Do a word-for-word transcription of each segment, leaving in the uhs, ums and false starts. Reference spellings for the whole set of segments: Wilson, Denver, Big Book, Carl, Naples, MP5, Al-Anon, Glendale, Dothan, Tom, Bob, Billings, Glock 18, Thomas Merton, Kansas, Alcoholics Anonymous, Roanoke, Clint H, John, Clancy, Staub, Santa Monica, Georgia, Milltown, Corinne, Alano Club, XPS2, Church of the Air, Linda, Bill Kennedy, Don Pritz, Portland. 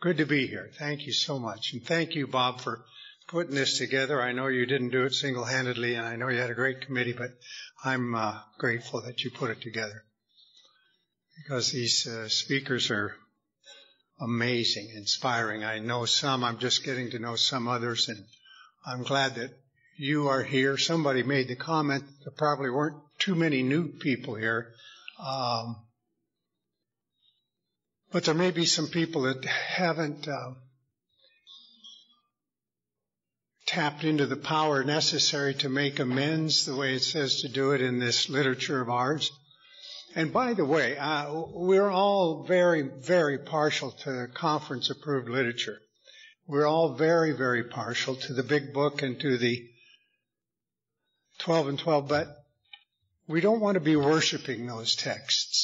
Good to be here. Thank you so much. And thank you, Bob, for putting this together. I know you didn't do it single-handedly, and I know you had a great committee, but I'm uh, grateful that you put it together because these uh, speakers are amazing, inspiring. I know some. I'm just getting to know some others, and I'm glad that you are here. Somebody made the comment that there probably weren't too many new people here. Um But there may be some people that haven't uh, tapped into the power necessary to make amends the way it says to do it in this literature of ours. And by the way, uh, we're all very, very partial to conference-approved literature. We're all very, very partial to the big book and to the twelve and twelve, but we don't want to be worshiping those texts.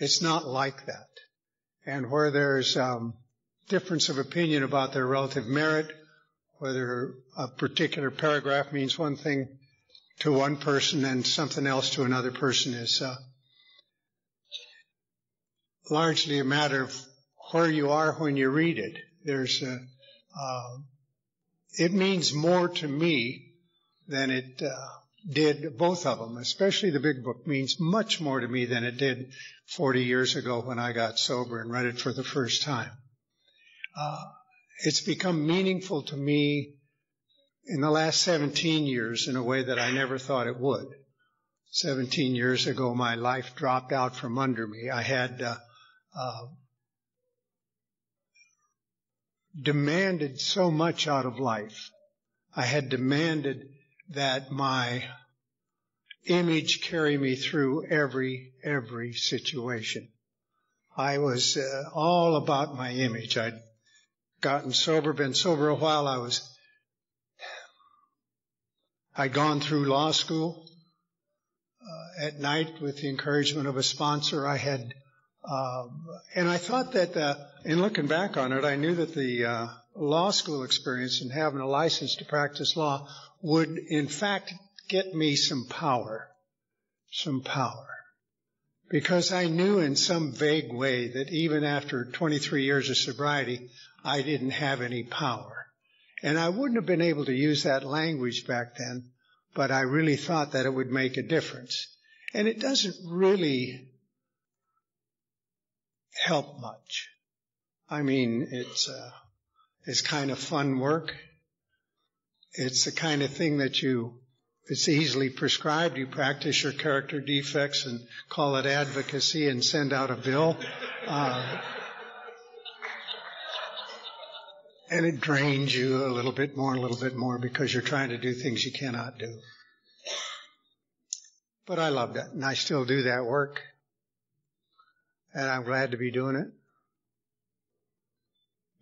It's not like that. And where there's um, difference of opinion about their relative merit, whether a particular paragraph means one thing to one person and something else to another person, is uh, largely a matter of where you are when you read it. There's a, uh, it means more to me than it uh, did, both of them, especially the big book, means much more to me than it did forty years ago when I got sober and read it for the first time. Uh, it's become meaningful to me in the last seventeen years in a way that I never thought it would. seventeen years ago, my life dropped out from under me. I had uh, uh, demanded so much out of life. I had demanded that my image carry me through every, every situation. I was uh, all about my image. I'd gotten sober, been sober a while. I was, I'd gone through law school. Uh, at night, with the encouragement of a sponsor, I had, uh, and I thought that, uh, in looking back on it, I knew that the uh, law school experience and having a license to practice law would, in fact, get me some power, some power. Because I knew in some vague way that even after twenty-three years of sobriety, I didn't have any power. And I wouldn't have been able to use that language back then, but I really thought that it would make a difference. And it doesn't really help much. I mean, it's, uh, it's kind of fun work. It's the kind of thing that you, it's easily prescribed. You practice your character defects and call it advocacy and send out a bill. Uh, and it drains you a little bit more, a little bit more, because you're trying to do things you cannot do. But I love that, and I still do that work. And I'm glad to be doing it.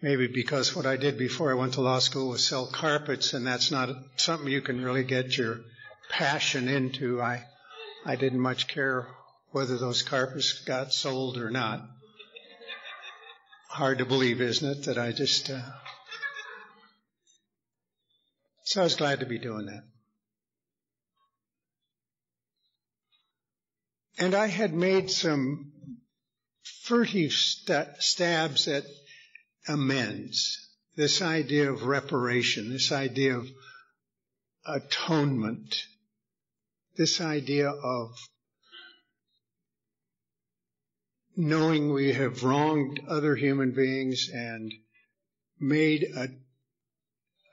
Maybe because what I did before I went to law school was sell carpets, and that's not something you can really get your passion into. I, I didn't much care whether those carpets got sold or not. Hard to believe, isn't it, that I just... Uh... So I was glad to be doing that. And I had made some furtive st- stabs at amends, this idea of reparation, this idea of atonement, this idea of knowing we have wronged other human beings and made a,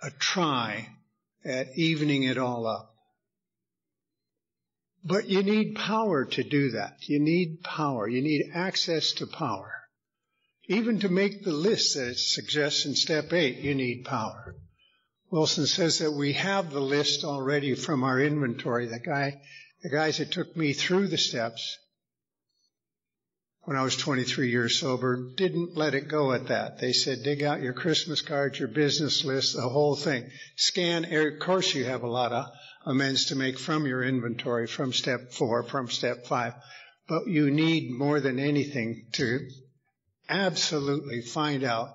a try at evening it all up. But you need power to do that. You need power. You need access to power. Even to make the list that it suggests in step eight, you need power. Wilson says that we have the list already from our inventory. The guy, the guys that took me through the steps when I was twenty-three years sober, didn't let it go at that. They said, dig out your Christmas cards, your business list, the whole thing. Scan, of course you have a lot of amends to make from your inventory, from step four, from step five. But you need more than anything to absolutely find out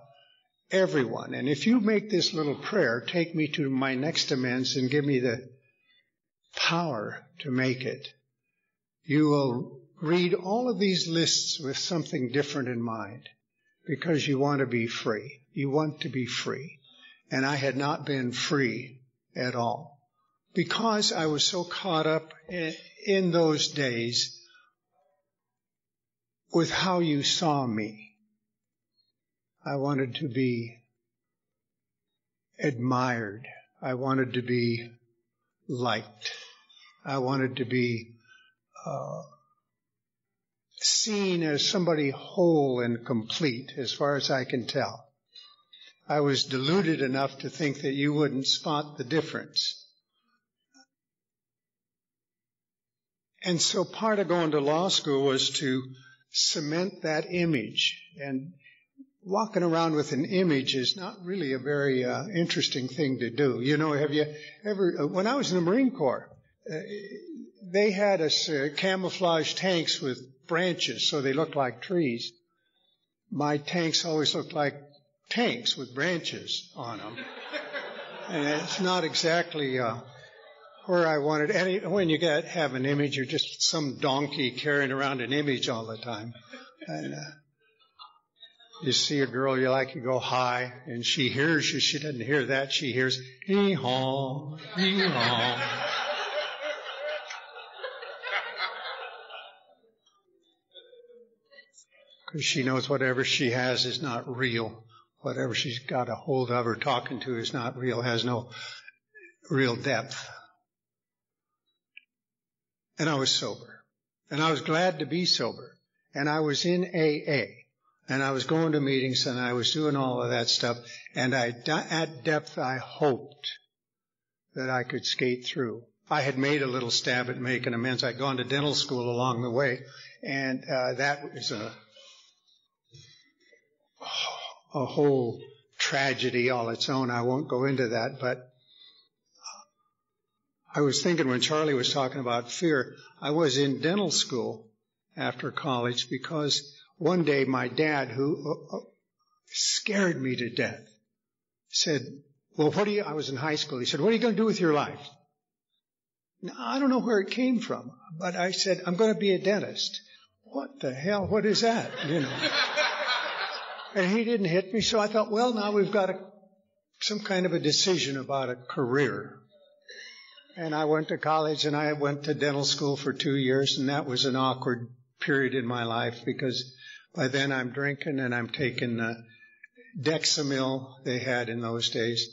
everyone. And if you make this little prayer, take me to my next amends and give me the power to make it, you will read all of these lists with something different in mind, because you want to be free. You want to be free. And I had not been free at all, because I was so caught up in those days with how you saw me. I wanted to be admired. I wanted to be liked. I wanted to be uh, seen as somebody whole and complete, as far as I can tell. I was deluded enough to think that you wouldn't spot the difference. And so part of going to law school was to cement that image. And walking around with an image is not really a very uh, interesting thing to do. You know, have you ever, when I was in the Marine Corps, uh, they had us uh, camouflage tanks with branches so they looked like trees. My tanks always looked like tanks with branches on them. And it's not exactly uh, where I wanted. And when you get, have an image, you're just some donkey carrying around an image all the time. And, uh, you see a girl you like, you go hi, and she hears you. She doesn't hear that. She hears, hee-haw, hee-haw. Because she knows whatever she has is not real. Whatever she's got a hold of or talking to is not real, has no real depth. And I was sober. And I was glad to be sober. And I was in A A. And I was going to meetings, and I was doing all of that stuff. And I, at depth, I hoped that I could skate through. I had made a little stab at making amends. I'd gone to dental school along the way, and uh, that was a, a whole tragedy all its own. I won't go into that, but I was thinking when Charlie was talking about fear, I was in dental school after college because one day, my dad, who scared me to death, said, well, what do you, I was in high school. He said, what are you going to do with your life? Now, I don't know where it came from, but I said, I'm going to be a dentist. What the hell? What is that? You know. And he didn't hit me. So I thought, well, now we've got a, some kind of a decision about a career. And I went to college and I went to dental school for two years. And that was an awkward period in my life because by then I'm drinking and I'm taking uh, Dexamil they had in those days,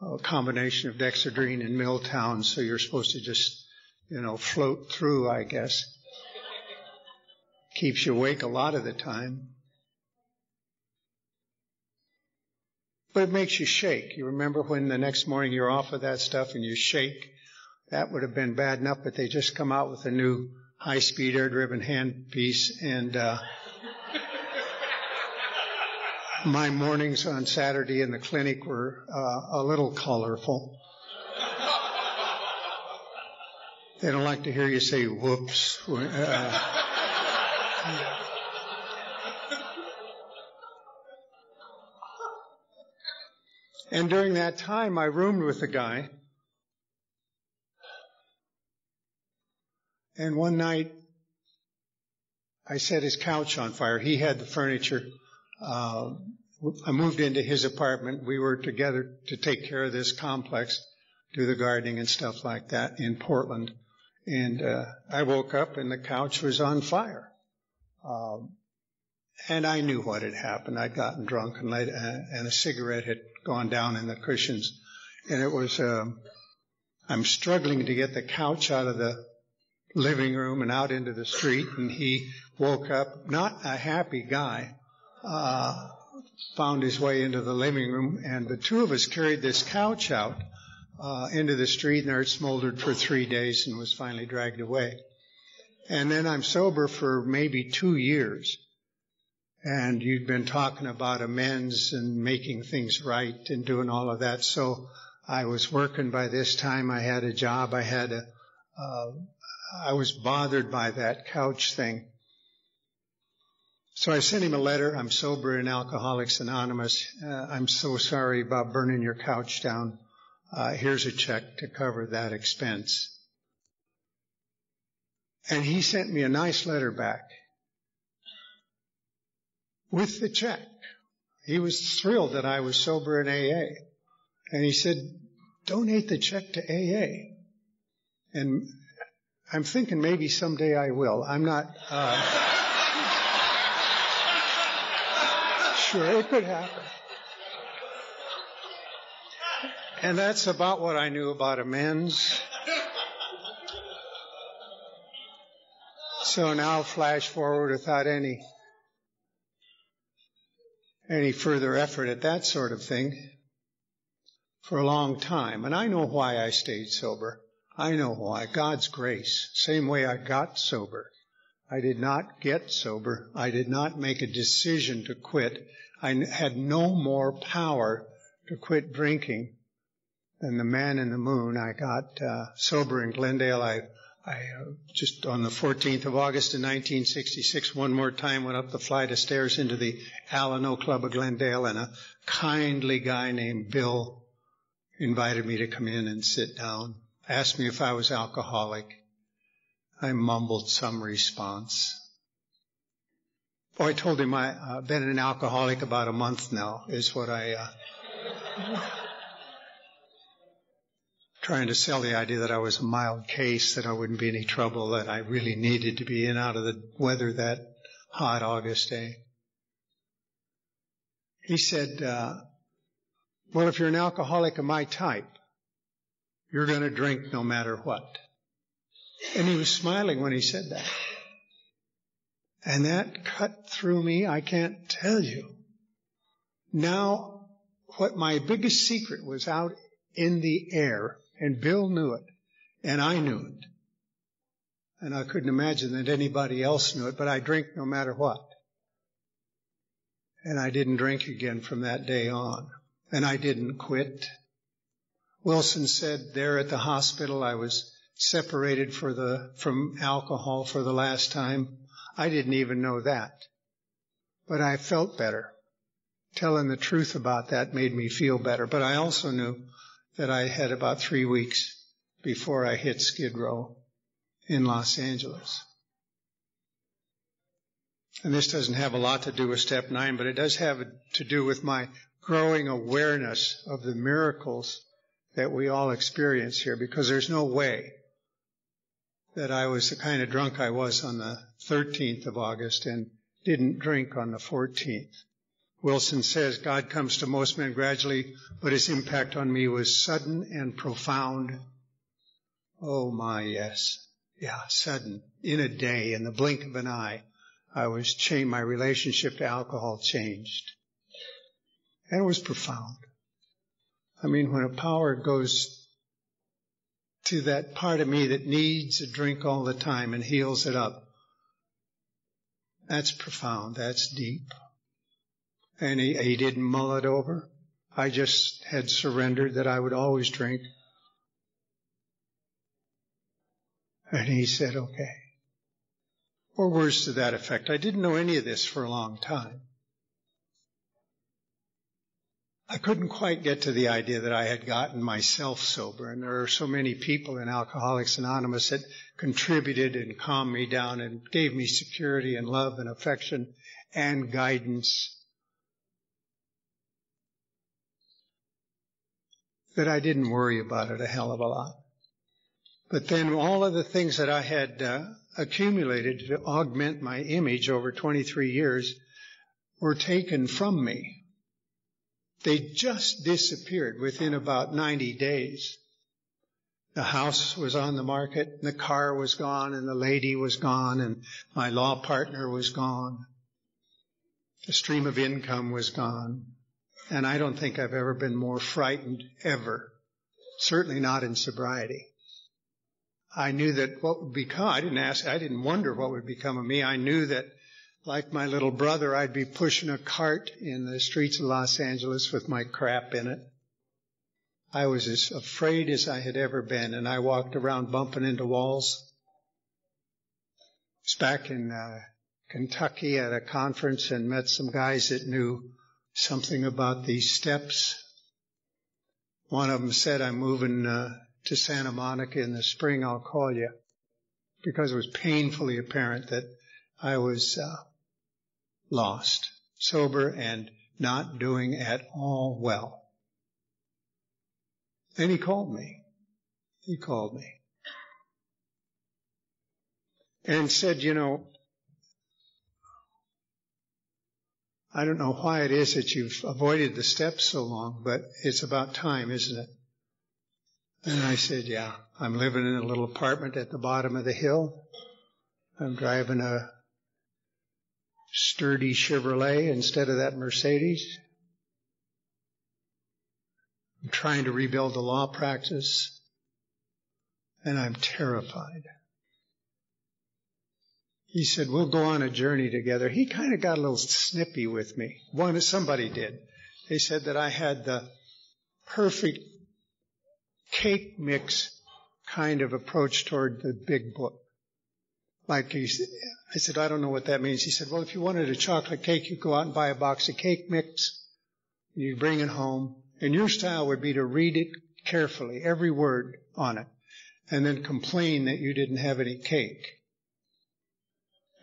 a combination of Dexadrine and Milltown, so you're supposed to just, you know, float through, I guess. Keeps you awake a lot of the time. But it makes you shake. You remember when the next morning you're off of that stuff and you shake? That would have been bad enough, but they just come out with a new high-speed air-driven handpiece, and... Uh, My mornings on Saturday in the clinic were uh, a little colorful. They don't like to hear you say, whoops. Uh, and during that time, I roomed with a guy. And one night, I set his couch on fire. He had the furniture. Uh, I moved into his apartment. We were together to take care of this complex, do the gardening and stuff like that in Portland. And uh, I woke up and the couch was on fire. Um, and I knew what had happened. I'd gotten drunk and, laid, uh, and a cigarette had gone down in the cushions. And it was, um, I'm struggling to get the couch out of the living room and out into the street. And he woke up, not a happy guy, Uh, found his way into the living room, and the two of us carried this couch out uh, into the street, and there it smoldered for three days and was finally dragged away. And then I'm sober for maybe two years, And you'd been talking about amends and making things right and doing all of that. So I was working by this time. I had a job. I had a, uh, I was bothered by that couch thing. So I sent him a letter. I'm sober in Alcoholics Anonymous. Uh, I'm so sorry about burning your couch down. Uh, here's a check to cover that expense. And he sent me a nice letter back. With the check. He was thrilled that I was sober in A A. And he said, donate the check to A A. And I'm thinking maybe someday I will. I'm not uh, sure it could happen. And that's about what I knew about amends. So now flash forward without any... any further effort at that sort of thing for a long time. And I know why I stayed sober. I know why. God's grace. Same way I got sober. I did not get sober. I did not make a decision to quit. I had no more power to quit drinking than the man in the moon. I got uh, sober in Glendale. I, I uh, just on the fourteenth of August in nineteen sixty-six, one more time went up the flight of stairs into the Alano Club of Glendale, and a kindly guy named Bill invited me to come in and sit down, asked me if I was alcoholic. I mumbled some response. Oh, I told him I've uh, been an alcoholic about a month now, is what I... Uh, trying to sell the idea that I was a mild case, that I wouldn't be any trouble, that I really needed to be in out of the weather that hot August day. He said, uh, well, if you're an alcoholic of my type, you're going to drink no matter what. And he was smiling when he said that. And that cut through me, I can't tell you. Now, what my biggest secret was out in the air, and Bill knew it, and I knew it. And I couldn't imagine that anybody else knew it, but I drink no matter what. And I didn't drink again from that day on. And I didn't quit. Wilson said there at the hospital I was separated for the, from alcohol for the last time. I didn't even know that. But I felt better. Telling the truth about that made me feel better. But I also knew that I had about three weeks before I hit Skid Row in Los Angeles. And this doesn't have a lot to do with step nine, but it does have to do with my growing awareness of the miracles that we all experience here, because there's no way that I was the kind of drunk I was on the thirteenth of August and didn't drink on the fourteenth. Wilson says, God comes to most men gradually, but his impact on me was sudden and profound. Oh my, yes. Yeah, sudden. In a day, in the blink of an eye, I was changed. My relationship to alcohol changed. And it was profound. I mean, when a power goes to that part of me that needs a drink all the time and heals it up, that's profound. That's deep. And he, he didn't mull it over. I just had surrendered that I would always drink. And he said, okay. Or words to that effect. I didn't know any of this for a long time. I couldn't quite get to the idea that I had gotten myself sober. And there are so many people in Alcoholics Anonymous that contributed and calmed me down and gave me security and love and affection and guidance, that I didn't worry about it a hell of a lot. But then all of the things that I had uh, accumulated to augment my image over twenty-three years were taken from me. They just disappeared within about ninety days. The house was on the market, and the car was gone, and the lady was gone, and my law partner was gone. The stream of income was gone. And I don't think I've ever been more frightened, ever. Certainly not in sobriety. I knew that what would become, I didn't ask, I didn't wonder what would become of me. I knew that Like my little brother, I'd be pushing a cart in the streets of Los Angeles with my crap in it. I was as afraid as I had ever been, and I walked around bumping into walls. I was back in uh, Kentucky at a conference and met some guys that knew something about these steps. One of them said, I'm moving uh, to Santa Monica in the spring, I'll call you, because it was painfully apparent that I was uh, lost, sober, and not doing at all well. Then he called me. He called me. And said, you know, I don't know why it is that you've avoided the steps so long, but it's about time, isn't it? And I said, yeah, I'm living in a little apartment at the bottom of the hill. I'm driving a sturdy Chevrolet instead of that Mercedes. I'm trying to rebuild the law practice, and I'm terrified. He said, we'll go on a journey together. He kind of got a little snippy with me. One, somebody did. They said that I had the perfect cake mix kind of approach toward the big book. Like he, I said, I don't know what that means. He said, well, if you wanted a chocolate cake, you'd go out and buy a box of cake mix, you'd bring it home, and your style would be to read it carefully, every word on it, and then complain that you didn't have any cake.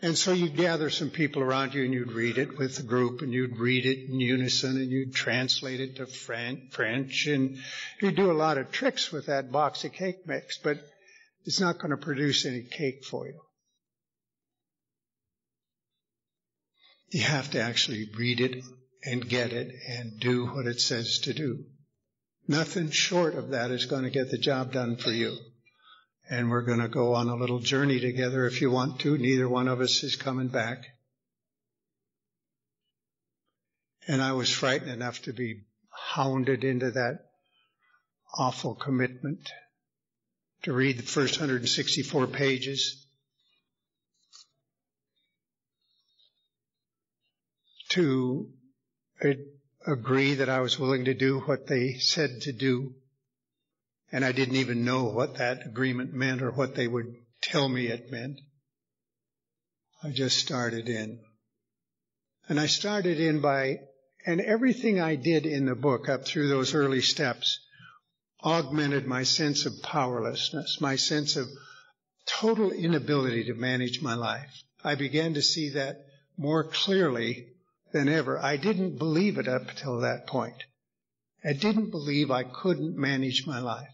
And so you'd gather some people around you, and you'd read it with the group, and you'd read it in unison, and you'd translate it to French, and you'd do a lot of tricks with that box of cake mix, but it's not going to produce any cake for you. You have to actually read it and get it and do what it says to do. Nothing short of that is going to get the job done for you. And we're going to go on a little journey together if you want to. Neither one of us is coming back. And I was frightened enough to be hounded into that awful commitment to read the first one hundred sixty-four pages, to agree that I was willing to do what they said to do, and I didn't even know what that agreement meant or what they would tell me it meant. I just started in. And I started in by, and everything I did in the book up through those early steps augmented my sense of powerlessness, my sense of total inability to manage my life. I began to see that more clearly than ever. I didn't believe it up till that point. I didn't believe I couldn't manage my life.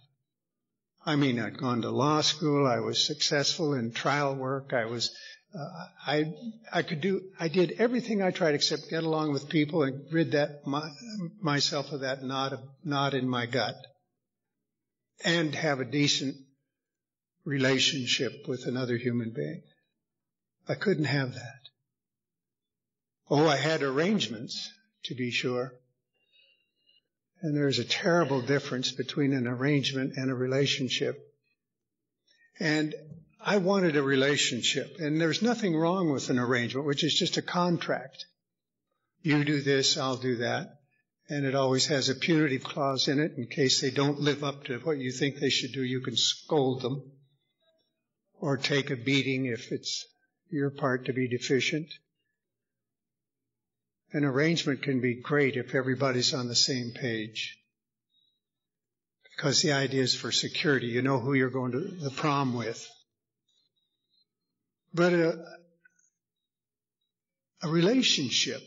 I mean, I'd gone to law school. I was successful in trial work. I was, uh, I, I could do, I did everything I tried except get along with people and rid that my, myself of that knot, of, knot in my gut, and have a decent relationship with another human being. I couldn't have that. Oh, I had arrangements, to be sure. And there's a terrible difference between an arrangement and a relationship. And I wanted a relationship. And there's nothing wrong with an arrangement, which is just a contract. You do this, I'll do that. And it always has a punitive clause in it. In case they don't live up to what you think they should do, you can scold them or take a beating if it's your part to be deficient. An arrangement can be great if everybody's on the same page, because the idea is for security. You know who you're going to the prom with. But a, a relationship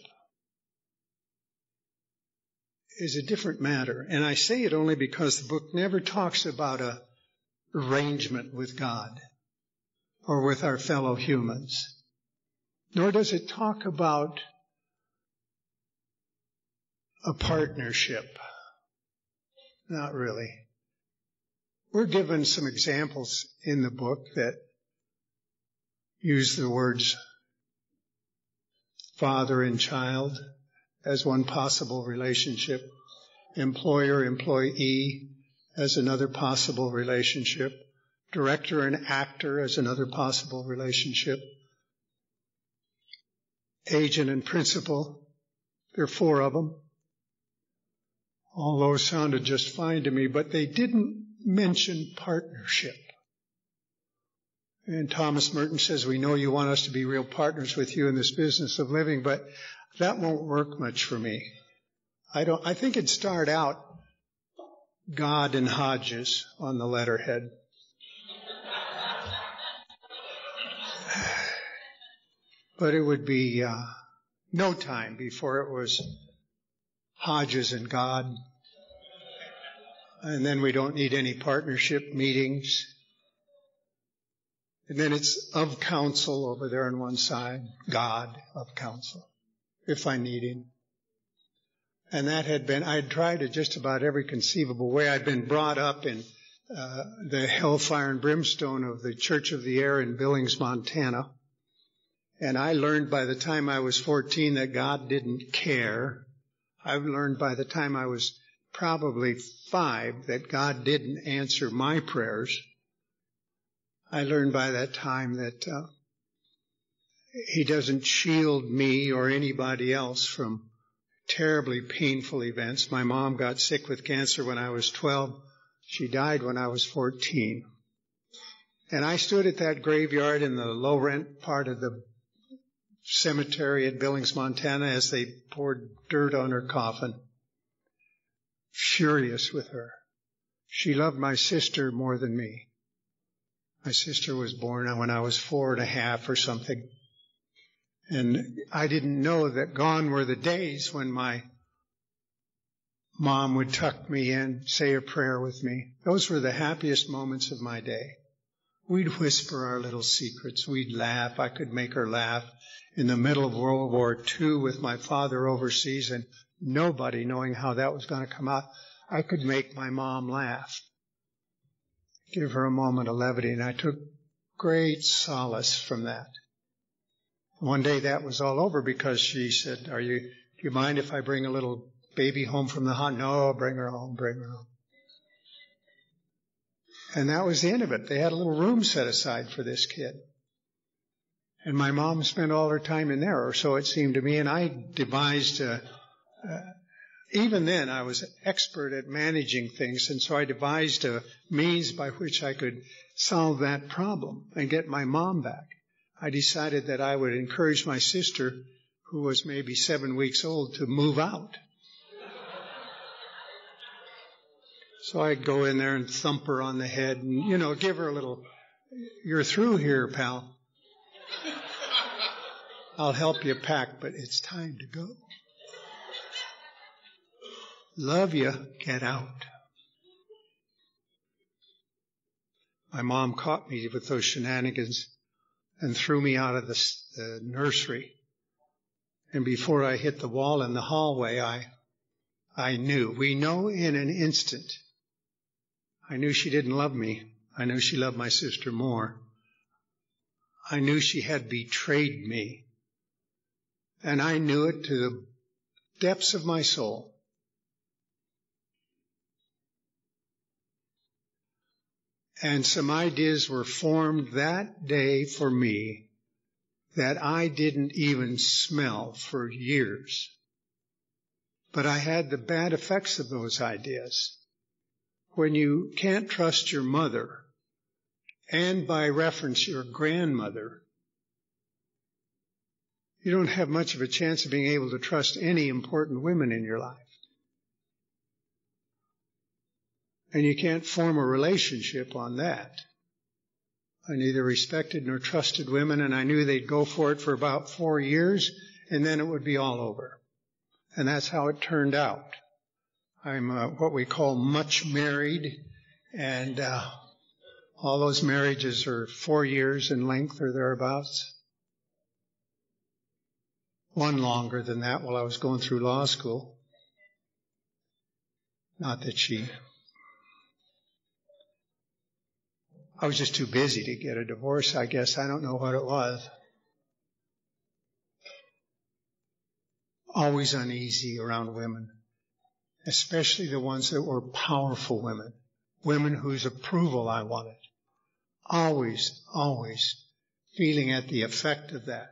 is a different matter. And I say it only because the book never talks about an arrangement with God or with our fellow humans, nor does it talk about a partnership. Not really. We're given some examples in the book that use the words father and child as one possible relationship, employer-employee as another possible relationship, director and actor as another possible relationship. agent and principal. There are four of them. All those sounded just fine to me, but they didn't mention partnership. And Thomas Merton says, we know you want us to be real partners with you in this business of living, but that won't work much for me. I don't, I think it'd start out God and Hodges on the letterhead. But it would be uh, no time before it was Hodges and God. And then we don't need any partnership meetings. And then it's of counsel over there on one side, God of counsel, if I need him. And that had been, I had tried it just about every conceivable way. I'd been brought up in uh, the hellfire and brimstone of the Church of the Air in Billings, Montana. And I learned by the time I was fourteen that God didn't care. I've learned by the time I was probably five that God didn't answer my prayers. I learned by that time that uh, he doesn't shield me or anybody else from terribly painful events. My mom got sick with cancer when I was twelve. She died when I was fourteen. And I stood at that graveyard in the low-rent part of the cemetery at Billings, Montana, as they poured dirt on her coffin, furious with her. She loved my sister more than me. My sister was born when I was four and a half or something. And I didn't know that gone were the days when my mom would tuck me in, say a prayer with me. Those were the happiest moments of my day. We'd whisper our little secrets. We'd laugh. I could make her laugh. In the middle of World War Two with my father overseas and nobody knowing how that was going to come out, I could make my mom laugh, give her a moment of levity, and I took great solace from that. One day that was all over because she said, "Are you? Do you mind if I bring a little baby home from the hospital?" "No, bring her home, bring her home." And that was the end of it. They had a little room set aside for this kid. And my mom spent all her time in there, or so it seemed to me, and I devised, a, uh, even then I was an expert at managing things, and so I devised a means by which I could solve that problem and get my mom back. I decided that I would encourage my sister, who was maybe seven weeks old, to move out. So I'd go in there and thump her on the head and, you know, give her a little, "You're through here, pal. I'll help you pack, but it's time to go. Love you, get out." My mom caught me with those shenanigans and threw me out of the, the nursery. And before I hit the wall in the hallway, I, I knew. We know in an instant. I knew she didn't love me. I knew she loved my sister more. I knew she had betrayed me. And I knew it to the depths of my soul. And some ideas were formed that day for me that I didn't even smell for years. But I had the bad effects of those ideas. When you can't trust your mother, and by reference your grandmother, you don't have much of a chance of being able to trust any important women in your life. And you can't form a relationship on that. I neither respected nor trusted women, and I knew they'd go for it for about four years, and then it would be all over. And that's how it turned out. I'm uh, what we call much married, and uh, all those marriages are four years in length or thereabouts. One longer than that while I was going through law school. Not that she... I was just too busy to get a divorce, I guess. I don't know what it was. Always uneasy around women, especially the ones that were powerful women, women whose approval I wanted. Always, always feeling at the effect of that.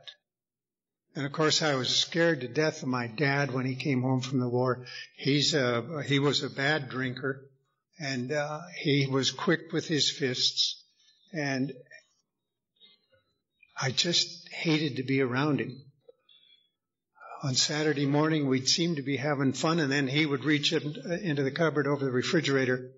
And, of course, I was scared to death of my dad when he came home from the war. He's a, he was a bad drinker, and uh, he was quick with his fists. And I just hated to be around him. On Saturday morning, we'd seem to be having fun, and then he would reach in, into the cupboard over the refrigerator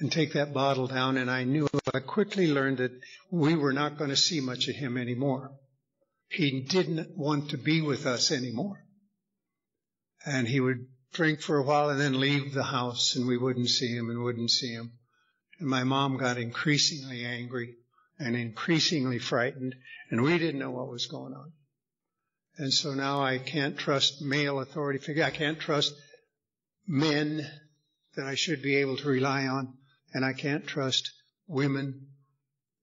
and take that bottle down, and I knew, I quickly learned that we were not going to see much of him anymore. He didn't want to be with us anymore. And he would drink for a while and then leave the house, and we wouldn't see him and wouldn't see him. And my mom got increasingly angry and increasingly frightened, and we didn't know what was going on. And so now I can't trust male authority figure. I can't trust men that I should be able to rely on, and I can't trust women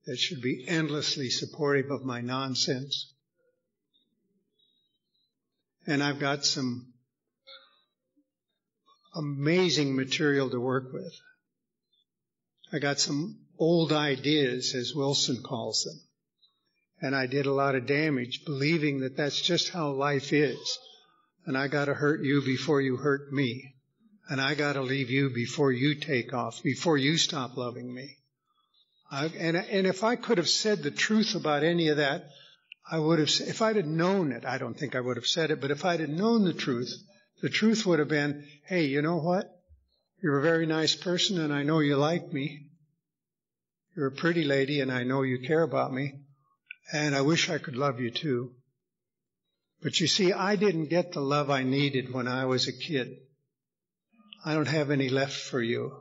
that should be endlessly supportive of my nonsense. And I've got some amazing material to work with. I got some old ideas, as Wilson calls them. And I did a lot of damage believing that that's just how life is. And I got to hurt you before you hurt me. And I got to leave you before you take off, before you stop loving me. I, and, and if I could have said the truth about any of that, I would have, if I'd have known it, I don't think I would have said it, but if I'd have known the truth, the truth would have been, hey, you know what? You're a very nice person, and I know you like me. You're a pretty lady, and I know you care about me, and I wish I could love you too. But you see, I didn't get the love I needed when I was a kid. I don't have any left for you.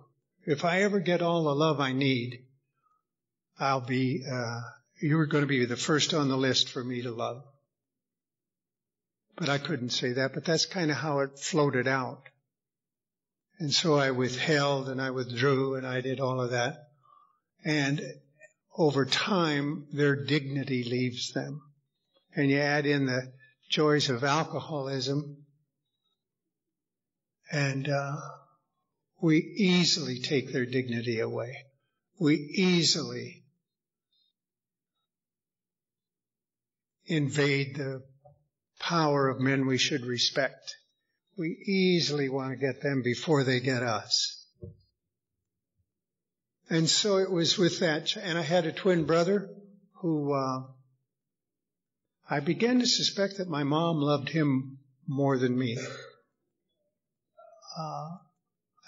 If I ever get all the love I need, I'll be, uh, you're going to be the first on the list for me to love. But I couldn't say that, but that's kind of how it floated out. And so I withheld and I withdrew and I did all of that. And over time, their dignity leaves them. And you add in the joys of alcoholism, and uh, we easily take their dignity away. We easily invade the power of men we should respect. We easily want to get them before they get us. And so it was with that. And I had a twin brother who uh, I began to suspect that my mom loved him more than me. Uh,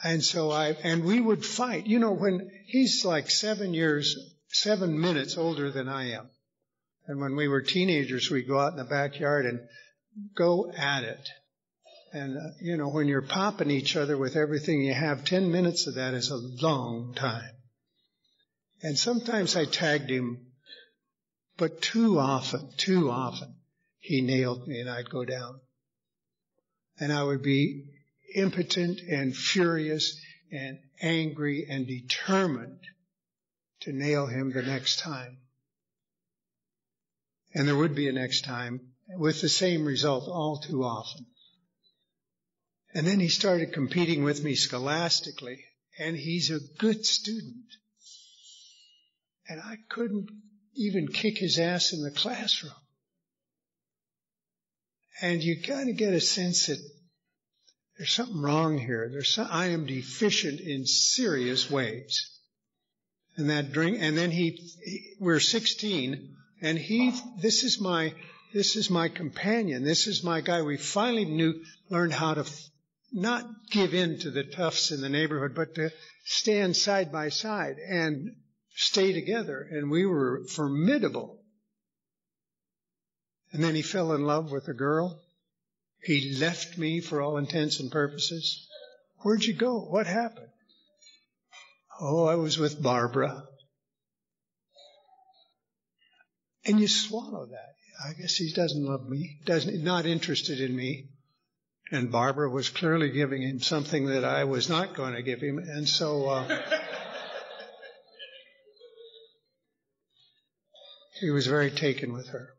and so I, and we would fight. You know, when he's like seven years, seven minutes older than I am. And when we were teenagers, we'd go out in the backyard and go at it. And, uh, you know, when you're popping each other with everything you have, ten minutes of that is a long time. And sometimes I tagged him, but too often, too often, he nailed me and I'd go down. And I would be impotent and furious and angry and determined to nail him the next time. And there would be a next time with the same result all too often. And then he started competing with me scholastically, and he's a good student. And I couldn't even kick his ass in the classroom. And you kind of get a sense that there's something wrong here. There's some, I am deficient in serious ways. And that drink, and then he, he we're sixteen, and he, this is my, this is my companion. This is my guy. We finally knew, learned how to f- not give in to the toughs in the neighborhood, but to stand side by side and stay together. And we were formidable. And then he fell in love with a girl. He left me for all intents and purposes. Where'd you go? What happened? Oh, I was with Barbara. And you swallow that. I guess he doesn't love me, doesn't, not interested in me. And Barbara was clearly giving him something that I was not going to give him. And so uh, he was very taken with her.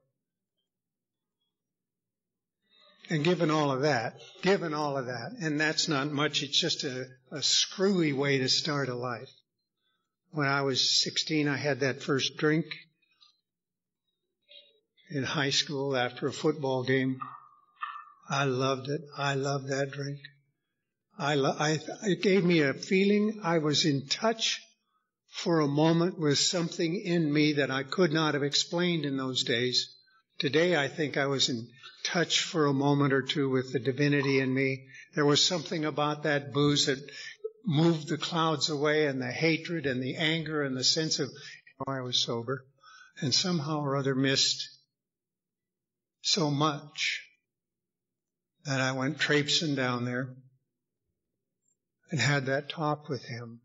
And given all of that, given all of that, and that's not much, it's just a, a screwy way to start a life. When I was sixteen, I had that first drink. in high school after a football game. I loved it. I loved that drink. I, lo- I it gave me a feeling I was in touch for a moment with something in me that I could not have explained in those days. Today, I think I was in touch for a moment or two with the divinity in me. There was something about that booze that moved the clouds away, and the hatred and the anger and the sense of, oh, I was sober, and somehow or other missed so much that I went traipsing down there and had that talk with him.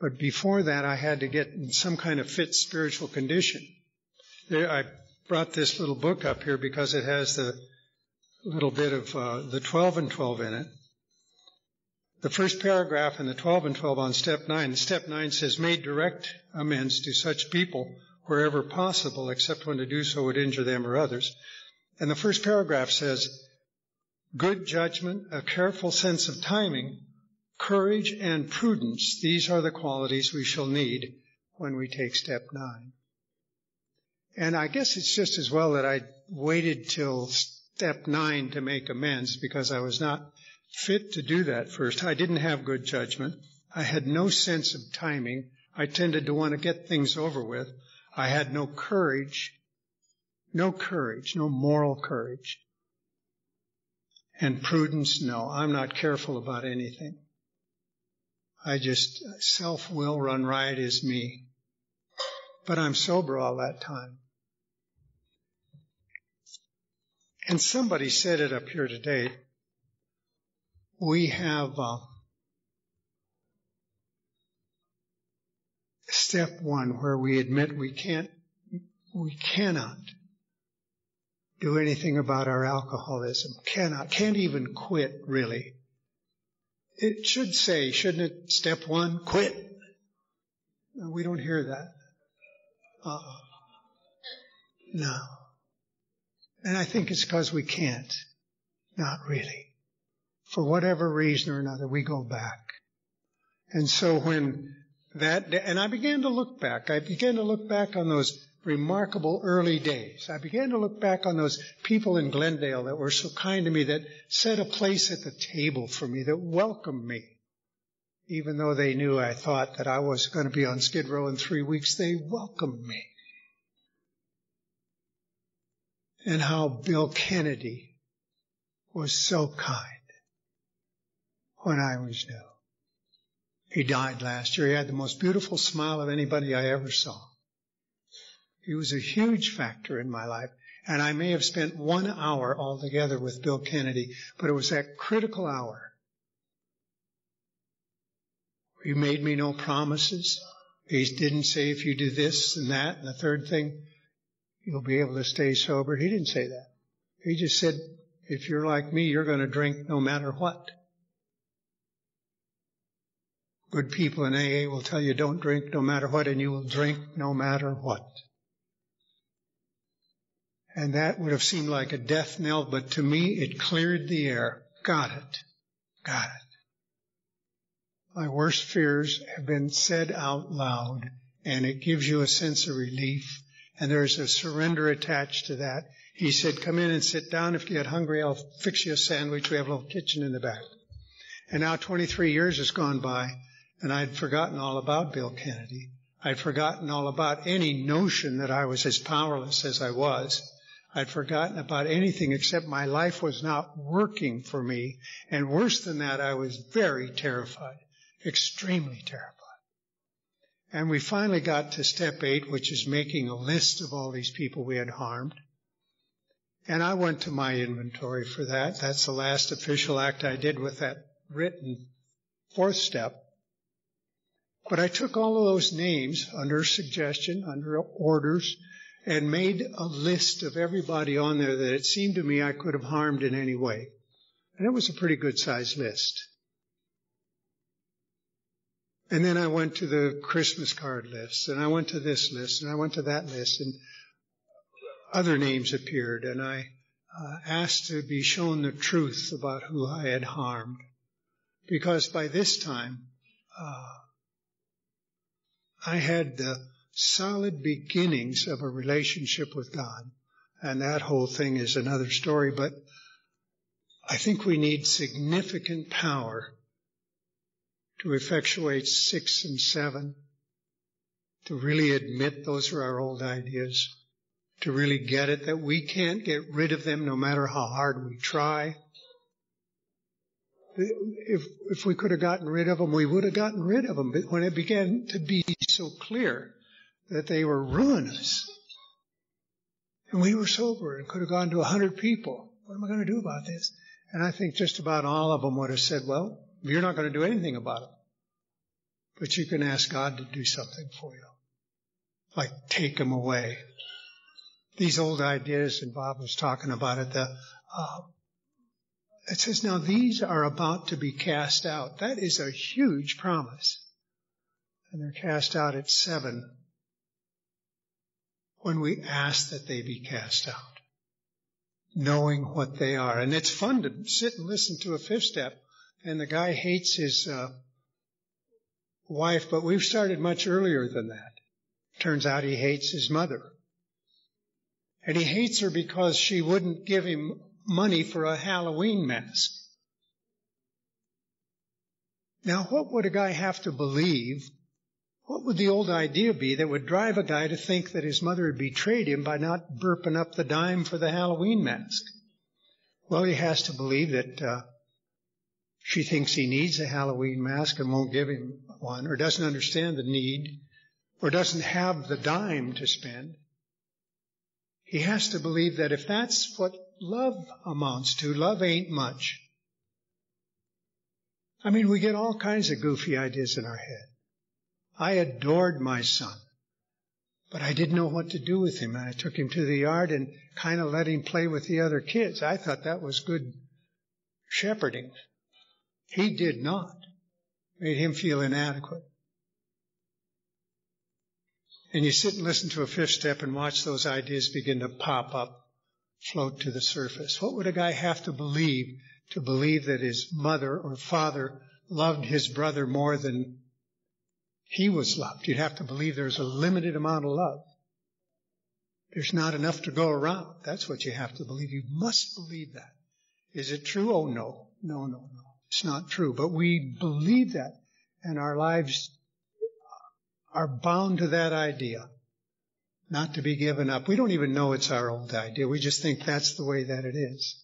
But before that, I had to get in some kind of fit spiritual condition. There, I brought this little book up here because it has the little bit of uh, the twelve and twelve in it. The first paragraph in the twelve and twelve on step nine, step nine says, made direct amends to such people wherever possible, except when to do so would injure them or others. And the first paragraph says, good judgment, a careful sense of timing, courage and prudence. These are the qualities we shall need when we take step nine. And I guess it's just as well that I waited till step nine to make amends, because I was not fit to do that first. I didn't have good judgment. I had no sense of timing. I tended to want to get things over with. I had no courage, no courage, no moral courage. And prudence, no. I'm not careful about anything. I just, self-will run riot is me. But I'm sober all that time. And somebody said it up here today. We have uh, step one, where we admit we can't, we cannot do anything about our alcoholism. Cannot, can't even quit, really. It should say, shouldn't it, step one, quit. No, we don't hear that. Uh-uh. No. And I think it's because we can't. Not really. For whatever reason or another, we go back. And so when that, and I began to look back. I began to look back on those remarkable early days. I began to look back on those people in Glendale that were so kind to me, that set a place at the table for me, that welcomed me. Even though they knew, I thought, that I was going to be on Skid Row in three weeks, they welcomed me. And how Bill Kennedy was so kind when I was new. He died last year. He had the most beautiful smile of anybody I ever saw. He was a huge factor in my life. And I may have spent one hour altogether with Bill Kennedy, but it was that critical hour. He made me no promises. He didn't say, if you do this and that and the third thing, you'll be able to stay sober. He didn't say that. He just said, if you're like me, you're going to drink no matter what. Good people in A A will tell you, don't drink no matter what, and you will drink no matter what. And that would have seemed like a death knell, but to me, it cleared the air. Got it. Got it. My worst fears have been said out loud, and it gives you a sense of relief, and there's a surrender attached to that. He said, come in and sit down. If you get hungry, I'll fix you a sandwich. We have a little kitchen in the back. And now twenty-three years has gone by, and I'd forgotten all about Bill Kennedy. I'd forgotten all about any notion that I was as powerless as I was. I'd forgotten about anything except my life was not working for me, and worse than that, I was very terrified. Extremely terrified. And we finally got to step eight, which is making a list of all these people we had harmed. And I went to my inventory for that. That's the last official act I did with that written fourth step. But I took all of those names under suggestion, under orders, and made a list of everybody on there that it seemed to me I could have harmed in any way. And it was a pretty good-sized list. And then I went to the Christmas card list, and I went to this list, and I went to that list, and other names appeared, and I uh, asked to be shown the truth about who I had harmed. Because by this time, uh, I had the solid beginnings of a relationship with God. And that whole thing is another story, but I think we need significant power to effectuate six and seven, to really admit those are our old ideas, to really get it that we can't get rid of them no matter how hard we try. If if we could have gotten rid of them, we would have gotten rid of them. But when it began to be so clear that they were ruinous, and we were sober and could have gone to a hundred people, what am I going to do about this? And I think just about all of them would have said, well, you're not going to do anything about it, but you can ask God to do something for you, like take them away. These old ideas, and Bob was talking about it, the, uh, it says, now these are about to be cast out. That is a huge promise. And they're cast out at seven when we ask that they be cast out, knowing what they are. And it's fun to sit and listen to a fifth step, and the guy hates his uh, wife, but we've started much earlier than that. Turns out he hates his mother. And he hates her because she wouldn't give him money for a Halloween mask. Now, what would a guy have to believe? What would the old idea be that would drive a guy to think that his mother had betrayed him by not burping up the dime for the Halloween mask? Well, he has to believe that uh, she thinks he needs a Halloween mask and won't give him one, or doesn't understand the need, or doesn't have the dime to spend. He has to believe that if that's what love amounts to, love ain't much. I mean, we get all kinds of goofy ideas in our head. I adored my son, but I didn't know what to do with him. And I took him to the yard and kind of let him play with the other kids. I thought that was good shepherding. He did not. Made him feel inadequate. And you sit and listen to a fifth step and watch those ideas begin to pop up, float to the surface. What would a guy have to believe to believe that his mother or father loved his brother more than he was loved? You'd have to believe there's a limited amount of love. There's not enough to go around. That's what you have to believe. You must believe that. Is it true? Oh, no. No, no, no. It's not true. But we believe that, and our lives are bound to that idea, not to be given up. We don't even know it's our old idea. We just think that's the way that it is.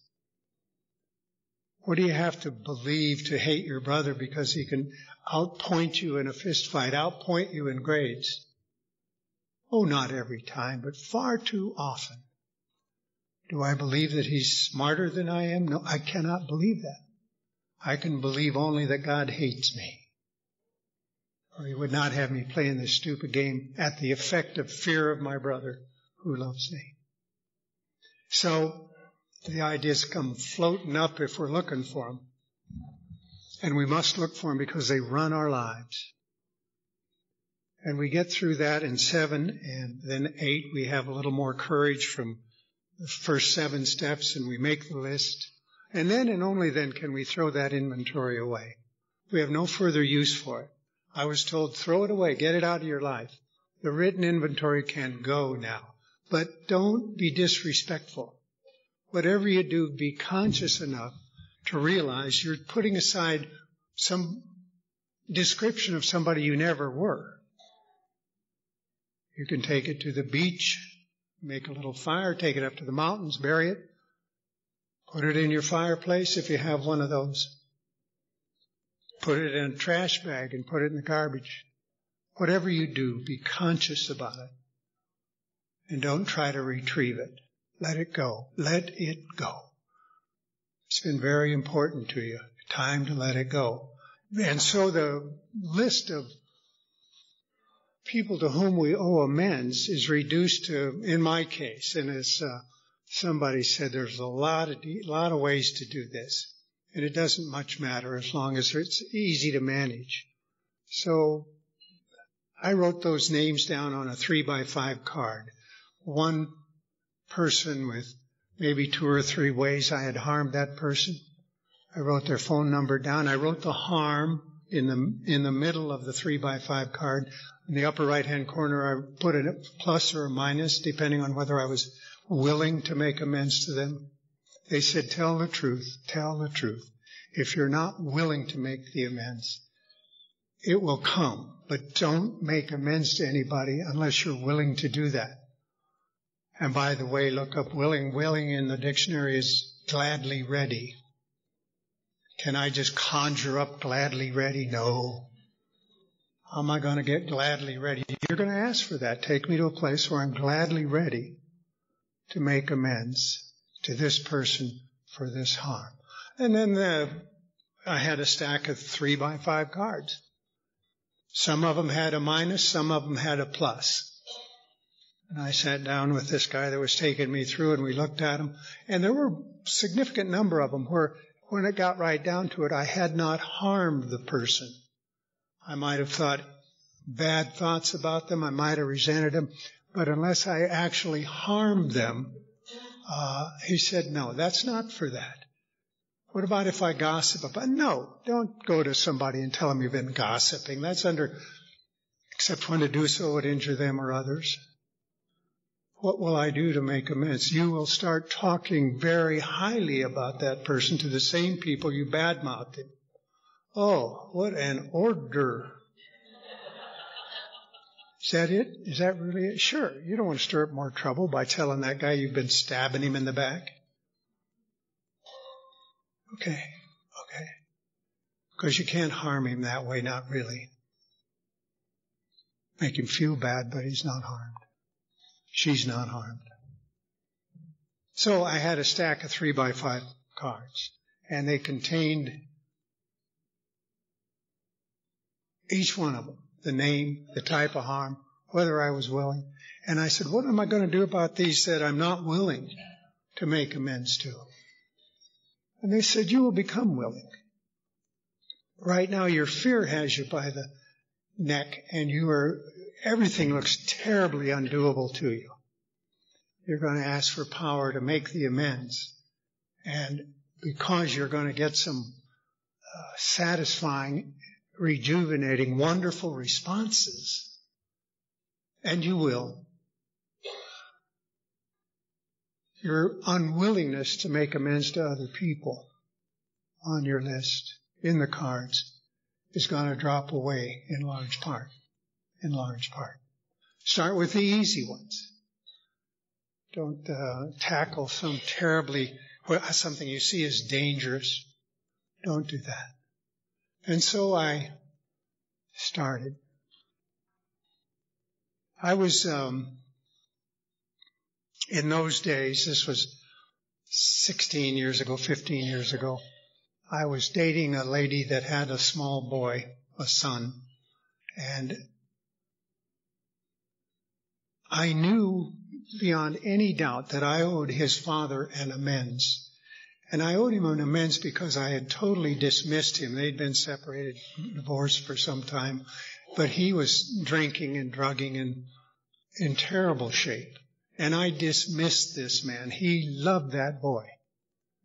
What do you have to believe to hate your brother because he can outpoint you in a fist fight, outpoint you in grades? Oh, not every time, but far too often. Do I believe that he's smarter than I am? No, I cannot believe that. I can believe only that God hates me, or he would not have me play in this stupid game at the effect of fear of my brother who loves me. So the ideas come floating up if we're looking for them. And we must look for them because they run our lives. And we get through that in seven, and then eight. We have a little more courage from the first seven steps, and we make the list. And then and only then can we throw that inventory away. We have no further use for it. I was told, throw it away. Get it out of your life. The written inventory can go now. But don't be disrespectful. Whatever you do, be conscious enough to realize you're putting aside some description of somebody you never were. You can take it to the beach, make a little fire, take it up to the mountains, bury it, put it in your fireplace if you have one of those. Put it in a trash bag and put it in the garbage. Whatever you do, be conscious about it. And don't try to retrieve it. Let it go. Let it go. It's been very important to you. Time to let it go. And so the list of people to whom we owe amends is reduced to, in my case, and as uh, somebody said, there's a lot of de- lot of ways to do this. And it doesn't much matter as long as it's easy to manage. So I wrote those names down on a three by five card. One person with maybe two or three ways I had harmed that person. I wrote their phone number down. I wrote the harm in the in the middle of the three by five card. In the upper right-hand corner, I put a plus or a minus, depending on whether I was willing to make amends to them. They said, tell the truth, tell the truth. If you're not willing to make the amends, it will come. But don't make amends to anybody unless you're willing to do that. And by the way, look up willing. Willing in the dictionary is gladly ready. Can I just conjure up gladly ready? No. How am I going to get gladly ready? You're going to ask for that. Take me to a place where I'm gladly ready to make amends to this person for this harm. And then the, I had a stack of three by five cards. Some of them had a minus, some of them had a plus. And I sat down with this guy that was taking me through, and we looked at them. And there were a significant number of them where, when it got right down to it, I had not harmed the person. I might have thought bad thoughts about them. I might have resented them. But unless I actually harmed them, uh, he said, no, that's not for that. What about if I gossip about? No, don't go to somebody and tell them you've been gossiping. That's under, except when to do so would injure them or others. What will I do to make amends? You will start talking very highly about that person to the same people you badmouthed him. Oh, what an order. Is that it? Is that really it? Sure. You don't want to stir up more trouble by telling that guy you've been stabbing him in the back. Okay. Okay. Because you can't harm him that way, not really. Make him feel bad, but he's not harmed. She's not harmed. So I had a stack of three by five cards, and they contained each one of them, the name, the type of harm, whether I was willing. And I said, what am I going to do about these that I'm not willing to make amends to? And they said, you will become willing. Right now your fear has you by the neck, and you are... everything looks terribly undoable to you. You're going to ask for power to make the amends. And because you're going to get some uh, satisfying, rejuvenating, wonderful responses, and you will, your unwillingness to make amends to other people on your list, in the cards, is going to drop away in large part. In large part. Start with the easy ones. Don't uh, tackle some terribly, well, something you see as dangerous. Don't do that. And so I started. I was, um, in those days, this was sixteen years ago, fifteen years ago, I was dating a lady that had a small boy, a son, and I knew beyond any doubt that I owed his father an amends. And I owed him an amends because I had totally dismissed him. They'd been separated, divorced for some time. But he was drinking and drugging and in terrible shape. And I dismissed this man. He loved that boy.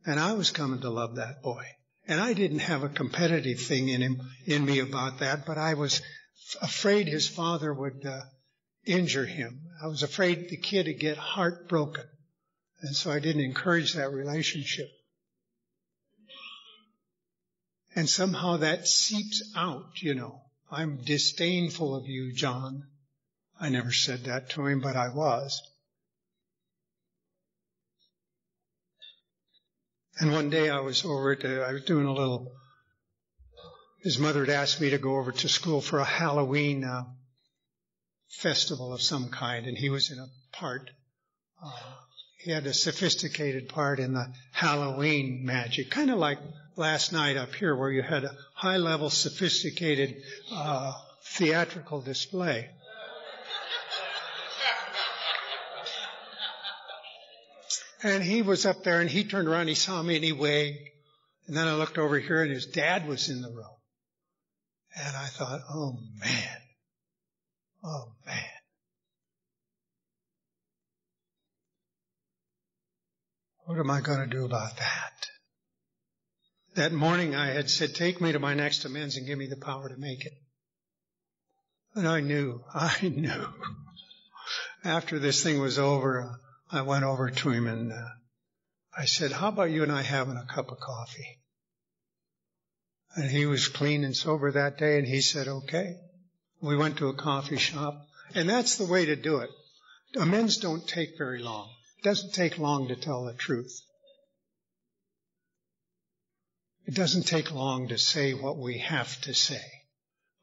And I was coming to love that boy. And I didn't have a competitive thing in him, in me about that, but I was f- afraid his father would... Uh, injure him. I was afraid the kid would get heartbroken. And so I didn't encourage that relationship. And somehow that seeps out, you know. I'm disdainful of you, John. I never said that to him, but I was. And one day I was over at, uh, I was doing a little, his mother had asked me to go over to school for a Halloween uh, festival of some kind, and he was in a part. Uh, he had a sophisticated part in the Halloween magic, kind of like last night up here where you had a high-level, sophisticated uh, theatrical display. And he was up there, and he turned around, he saw me, and he waved. And then I looked over here, and his dad was in the room. And I thought, oh, man. Oh, man. What am I going to do about that? That morning I had said, take me to my next amends and give me the power to make it. And I knew, I knew. After this thing was over, I went over to him and uh, I said, how about you and I having a cup of coffee? And he was clean and sober that day, and he said, okay. We went to a coffee shop, and that's the way to do it. Amends don't take very long. It doesn't take long to tell the truth. It doesn't take long to say what we have to say.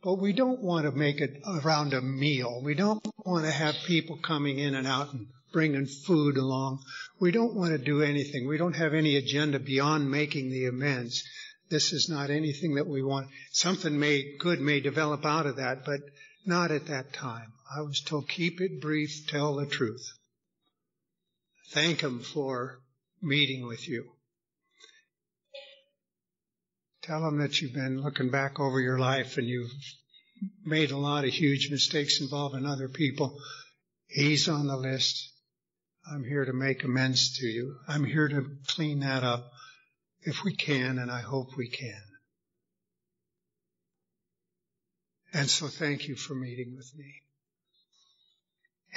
But we don't want to make it around a meal. We don't want to have people coming in and out and bringing food along. We don't want to do anything. We don't have any agenda beyond making the amends. This is not anything that we want. Something may, good may develop out of that, but not at that time. I was told, keep it brief, tell the truth. Thank him for meeting with you. Tell him that you've been looking back over your life and you've made a lot of huge mistakes involving other people. He's on the list. I'm here to make amends to you. I'm here to clean that up. If we can, and I hope we can. And so thank you for meeting with me.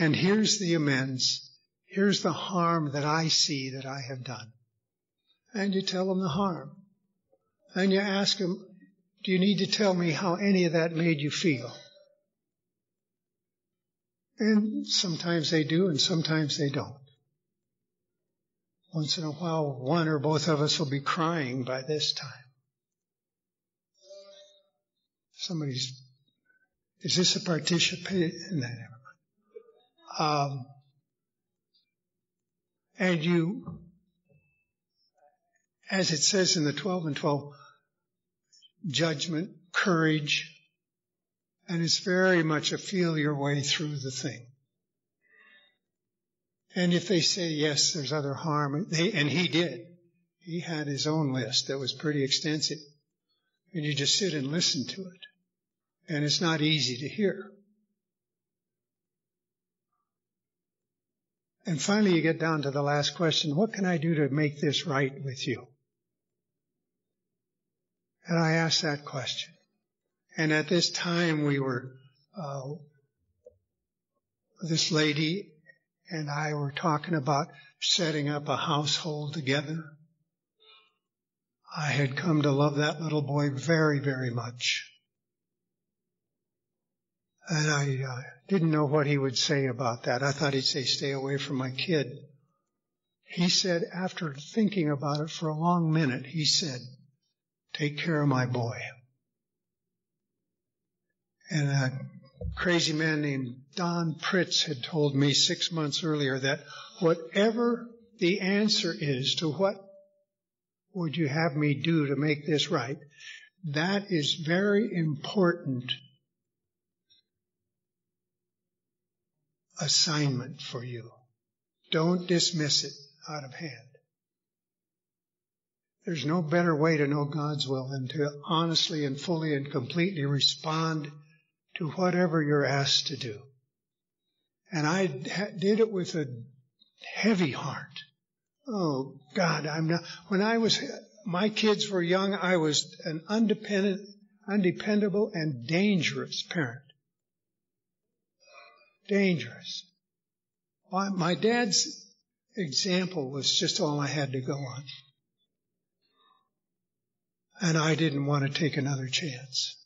And here's the amends. Here's the harm that I see that I have done. And you tell them the harm. And you ask them, do you need to tell me how any of that made you feel? And sometimes they do, and sometimes they don't. Once in a while, one or both of us will be crying by this time. Somebody's, is this a participant? No, never mind. Um, and you, as it says in the twelve and twelve, judgment, courage, and it's very much a feel your way through the thing. And if they say, yes, there's other harm, they, and he did. He had his own list that was pretty extensive. And you just sit and listen to it. And it's not easy to hear. And finally you get down to the last question, what can I do to make this right with you? And I asked that question. And at this time we were, uh, this lady and I were talking about setting up a household together. I had come to love that little boy very, very much. And I uh, didn't know what he would say about that. I thought he'd say, stay away from my kid. He said, after thinking about it for a long minute, he said, take care of my boy. And I... crazy man named Don Pritz had told me six months earlier that whatever the answer is to what would you have me do to make this right, that is very important assignment for you. Don't dismiss it out of hand. There's no better way to know God's will than to honestly and fully and completely respond to whatever you're asked to do. And I did it with a heavy heart. Oh, God, I'm not... When I was... my kids were young, I was an undependent, undependable and dangerous parent. Dangerous. My, my dad's example was just all I had to go on. And I didn't want to take another chance.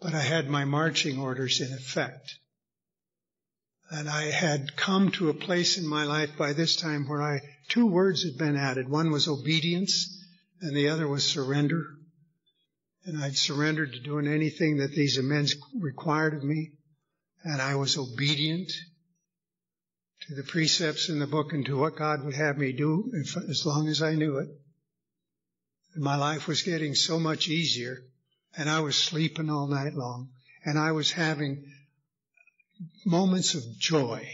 But I had my marching orders in effect. And I had come to a place in my life by this time where I, two words had been added. One was obedience, and the other was surrender. And I'd surrendered to doing anything that these amends required of me. And I was obedient to the precepts in the book and to what God would have me do, if, as long as I knew it. And my life was getting so much easier. And I was sleeping all night long. And I was having moments of joy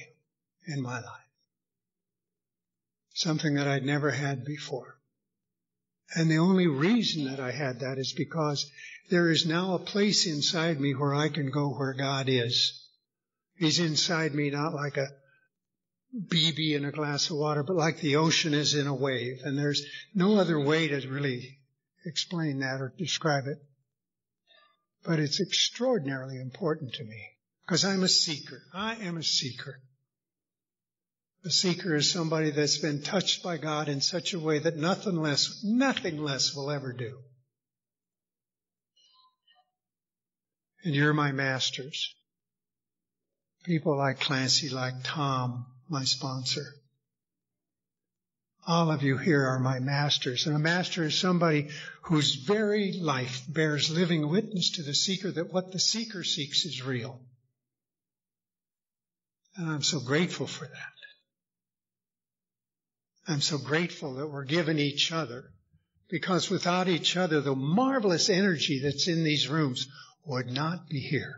in my life. Something that I'd never had before. And the only reason that I had that is because there is now a place inside me where I can go where God is. He's inside me, not like a B B in a glass of water, but like the ocean is in a wave. And there's no other way to really explain that or describe it. But it's extraordinarily important to me because I'm a seeker. I am a seeker. A seeker is somebody that's been touched by God in such a way that nothing less, nothing less will ever do. And you're my masters. People like Clancy, like Tom, my sponsor. All of you here are my masters. And a master is somebody whose very life bears living witness to the seeker that what the seeker seeks is real. And I'm so grateful for that. I'm so grateful that we're given each other, because without each other, the marvelous energy that's in these rooms would not be here.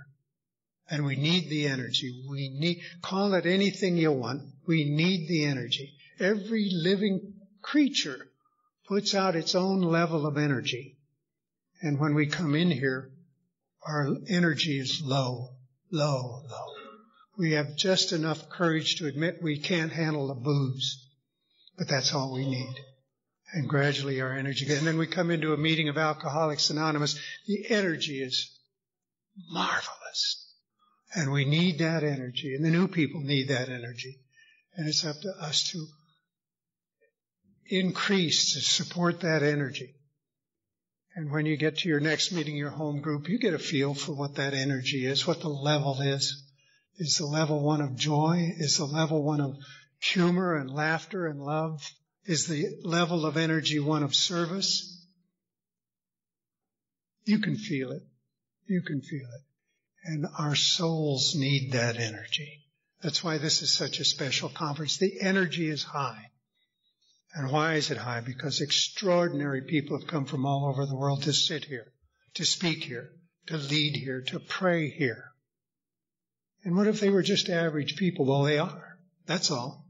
And we need the energy. We need, call it anything you want. We need the energy. Every living creature puts out its own level of energy. And when we come in here, our energy is low, low, low. We have just enough courage to admit we can't handle the booze, but that's all we need. And gradually our energy. And then we come into a meeting of Alcoholics Anonymous. The energy is marvelous. And we need that energy. And the new people need that energy. And it's up to us to increase, to support that energy. And when you get to your next meeting, your home group, you get a feel for what that energy is, what the level is. Is the level one of joy? Is the level one of humor and laughter and love? Is the level of energy one of service? You can feel it. You can feel it. And our souls need that energy. That's why this is such a special conference. The energy is high. And why is it high? Because extraordinary people have come from all over the world to sit here, to speak here, to lead here, to pray here. And what if they were just average people? Well, they are. That's all.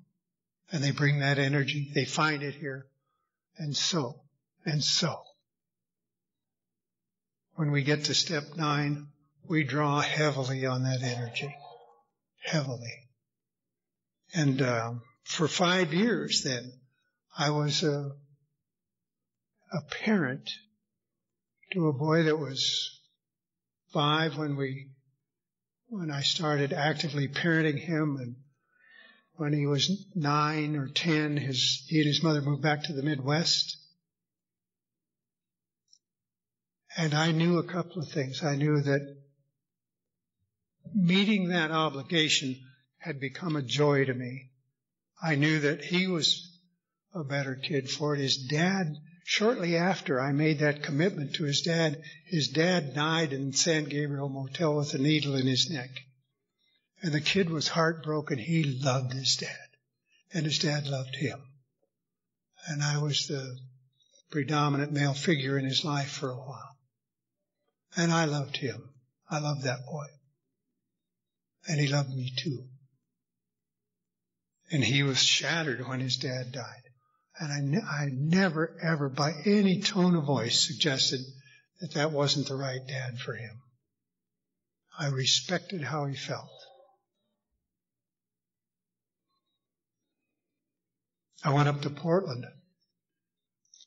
And they bring that energy. They find it here. And so, and so. When we get to step nine, we draw heavily on that energy. Heavily. And uh, for five years then, I was a, a parent to a boy that was five when we, when I started actively parenting him. And when he was nine or ten, his, he and his mother moved back to the Midwest. And I knew a couple of things. I knew that meeting that obligation had become a joy to me. I knew that he was a better kid for it. His dad, shortly after I made that commitment to his dad, his dad died in San Gabriel Motel with a needle in his neck. And the kid was heartbroken. He loved his dad. And his dad loved him. And I was the predominant male figure in his life for a while. And I loved him. I loved that boy. And he loved me too. And he was shattered when his dad died. And I, ne- I never, ever, by any tone of voice, suggested that that wasn't the right dad for him. I respected how he felt. I went up to Portland.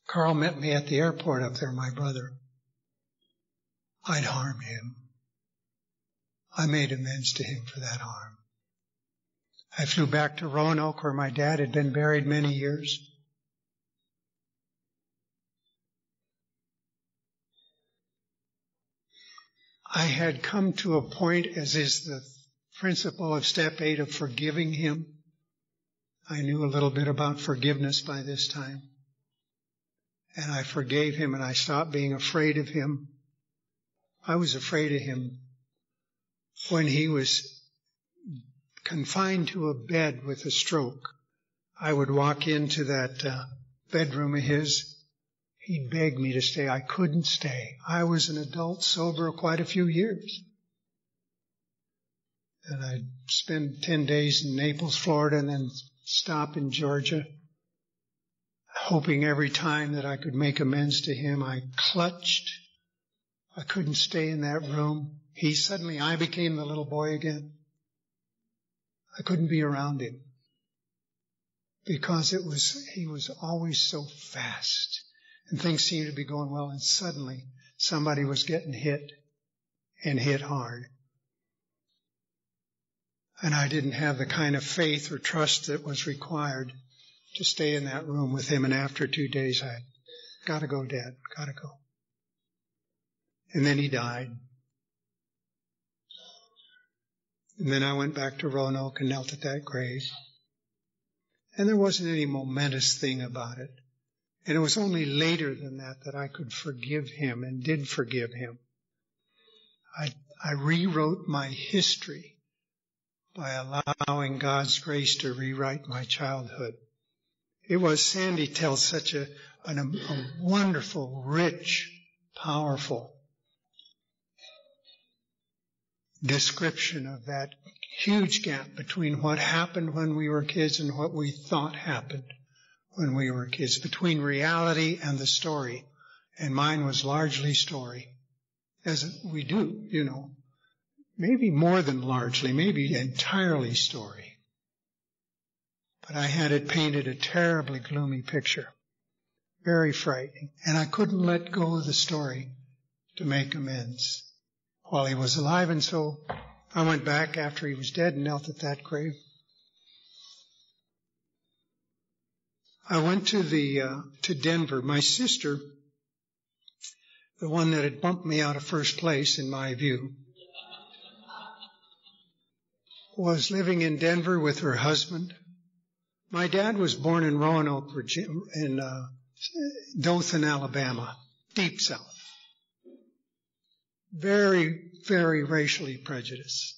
Carl met me at the airport up there, my brother. I'd harm him. I made amends to him for that harm. I flew back to Roanoke where my dad had been buried many years. I had come to a point, as is the principle of step eight, of forgiving him. I knew a little bit about forgiveness by this time. And I forgave him and I stopped being afraid of him. I was afraid of him when he was confined to a bed with a stroke. I would walk into that uh, bedroom of his. He'd beg me to stay. I couldn't stay. I was an adult, sober quite a few years. And I'd spend ten days in Naples, Florida, and then stop in Georgia, hoping every time that I could make amends to him. I clutched. I couldn't stay in that room. He suddenly, I became the little boy again. I couldn't be around him because it was, he was always so fast. and things seemed to be going well, and suddenly somebody was getting hit and hit hard. And I didn't have the kind of faith or trust that was required to stay in that room with him. And after two days, I got to go, Dad, got to go. And then he died. And then I went back to Roanoke and knelt at that grave. And there wasn't any momentous thing about it. And it was only later than that that I could forgive him and did forgive him. I, I rewrote my history by allowing God's grace to rewrite my childhood. It was, Sandy tells such a, an, a wonderful, rich, powerful description of that huge gap between what happened when we were kids and what we thought happened when we were kids, between reality and the story. And mine was largely story, as we do, you know, maybe more than largely, maybe entirely story. But I had it painted a terribly gloomy picture, very frightening. And I couldn't let go of the story to make amends while he was alive. And so I went back after he was dead and knelt at that grave. I went to the uh, to Denver. My sister, the one that had bumped me out of first place in my view, was living in Denver with her husband. My dad was born in Roanoke, Virginia, in uh, Dothan, Alabama, deep south. Very, very racially prejudiced.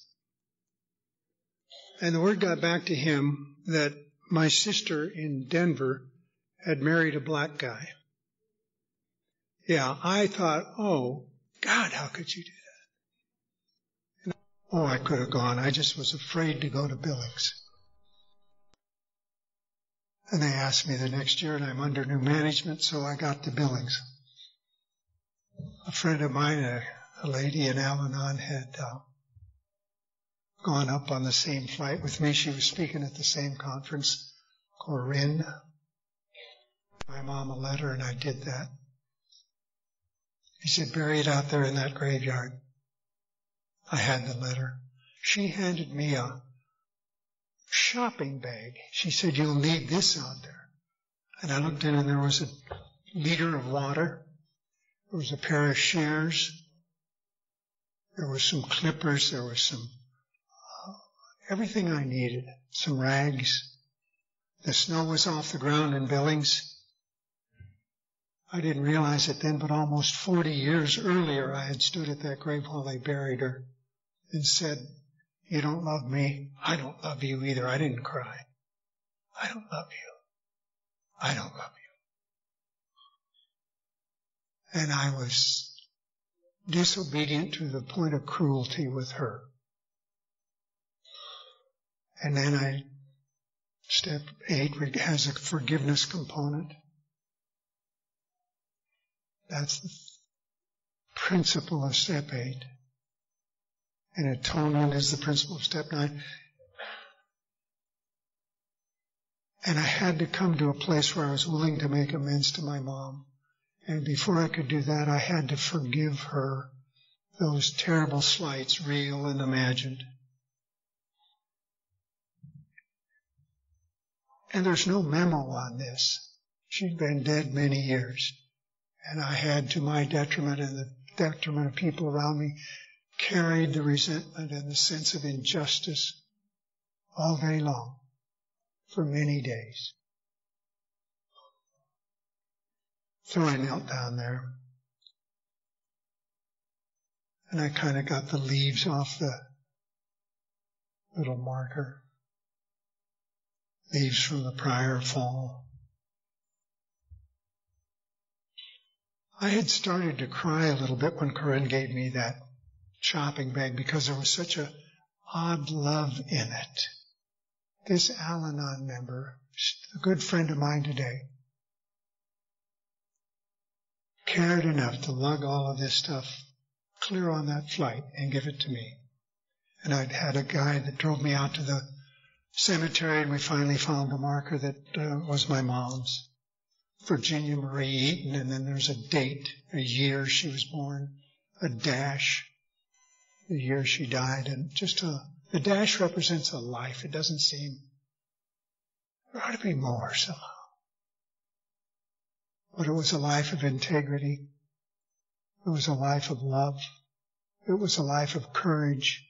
And the word got back to him that my sister in Denver had married a black guy. Yeah, I thought, oh, God, how could you do that? And, oh, I could have gone. I just was afraid to go to Billings. And they asked me the next year, and I'm under new management, so I got to Billings. A friend of mine, a A lady in Al-Anon had uh, gone up on the same flight with me. She was speaking at the same conference, Corinne. My mom a letter, and I did that. He said, bury it out there in that graveyard. I had the letter. She handed me a shopping bag. She said, you'll need this out there. And I looked in, and there was a liter of water. There was a pair of shears. There were some clippers, there was some, uh, everything I needed, some rags. The snow was off the ground in Billings. I didn't realize it then, but almost forty years earlier I had stood at that grave while they buried her and said, you don't love me, I don't love you either. I didn't cry. I don't love you. I don't love you. And I was disobedient to the point of cruelty with her. And then I, step eight has a forgiveness component. That's the principle of step eight. And atonement is the principle of step nine. And I had to come to a place where I was willing to make amends to my mom. And before I could do that, I had to forgive her those terrible slights, real and imagined. And there's no memo on this. She'd been dead many years. And I had, to my detriment and the detriment of people around me, carried the resentment and the sense of injustice all day long for many days. So I knelt down there, and I kind of got the leaves off the little marker, leaves from the prior fall. I had started to cry a little bit when Corinne gave me that shopping bag because there was such an odd love in it. This Al-Anon member, a good friend of mine today, cared enough to lug all of this stuff clear on that flight and give it to me. And I'd had a guy that drove me out to the cemetery, and we finally found a marker that uh, was my mom's. Virginia Marie Eaton, and then there's a date, a year she was born, a dash, the year she died, and just a, the dash represents a life. It doesn't seem, there ought to be more somehow. But it was a life of integrity. It was a life of love. It was a life of courage.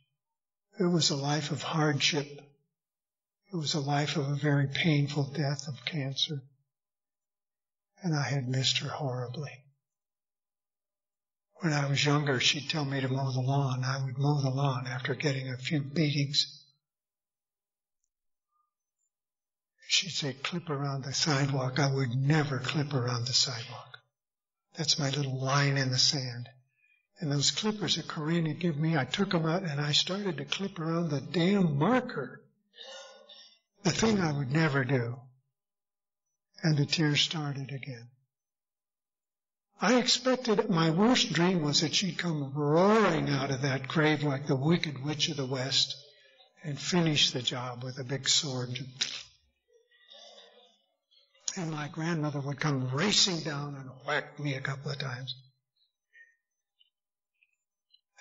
It was a life of hardship. It was a life of a very painful death of cancer. And I had missed her horribly. When I was younger, she'd tell me to mow the lawn. I would mow the lawn after getting a few beatings. She'd say, clip around the sidewalk. I would never clip around the sidewalk. That's my little line in the sand. And those clippers that Corinne had given me, I took them out and I started to clip around the damn marker. The thing I would never do. And the tears started again. I expected, my worst dream was that she'd come roaring out of that grave like the wicked witch of the West and finish the job with a big sword. And my grandmother would come racing down and whack me a couple of times.